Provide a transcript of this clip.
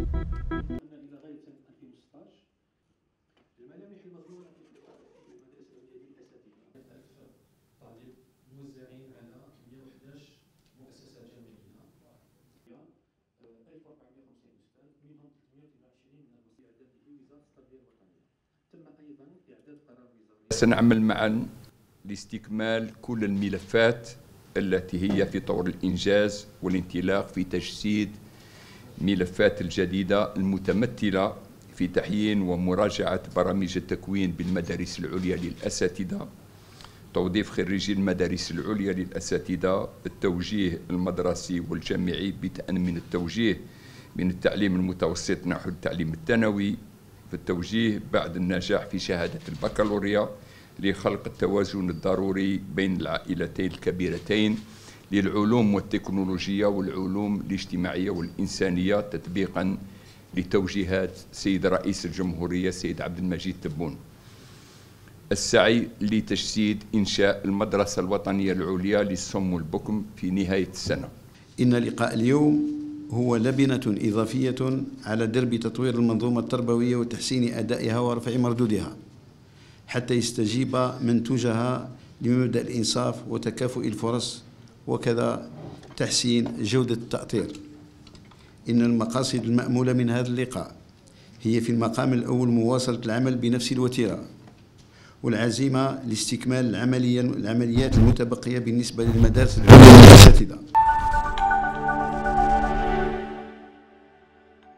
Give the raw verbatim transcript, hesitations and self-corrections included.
إلى غاية سنة ألفين وستة عشر الملامح المضمونة في المدرسة العليا للأساتذة ألف طالب موزعين على مئة وأحد عشر مؤسسة جامعية ألف وأربعمئة وخمسين أستاذ، منهم ثلاثمئة واثنين وعشرين من المسؤولين إعداد وزارة التربية الوطنية. تم أيضا إعداد قرار وزاري. سنعمل معا لاستكمال كل الملفات التي هي في طور الإنجاز والانطلاق في تجسيد ملفات الجديدة المتمثلة في تحيين ومراجعة برامج التكوين بالمدارس العليا للأساتذة، توظيف خريجي المدارس العليا للأساتذة، التوجيه المدرسي والجامعي بدءا من التوجيه من التعليم المتوسط نحو التعليم الثانوي، في التوجيه بعد النجاح في شهادة البكالوريا لخلق التوازن الضروري بين العائلتين الكبيرتين للعلوم والتكنولوجيا والعلوم الاجتماعية والإنسانية تطبيقا لتوجيهات سيد رئيس الجمهورية سيد عبد المجيد تبون. السعي لتجسيد إنشاء المدرسة الوطنية العليا للصم والبكم في نهاية السنة. إن لقاء اليوم هو لبنة إضافية على درب تطوير المنظومة التربوية وتحسين أدائها ورفع مردودها حتى يستجيب منتوجها لمبدأ الإنصاف وتكافؤ الفرص وكذا تحسين جودة التأطير. إن المقاصد المأمولة من هذا اللقاء هي في المقام الأول مواصلة العمل بنفس الوتيرة والعزيمة لاستكمال العمليات المتبقية بالنسبة للمدارس العليا للأساتذة.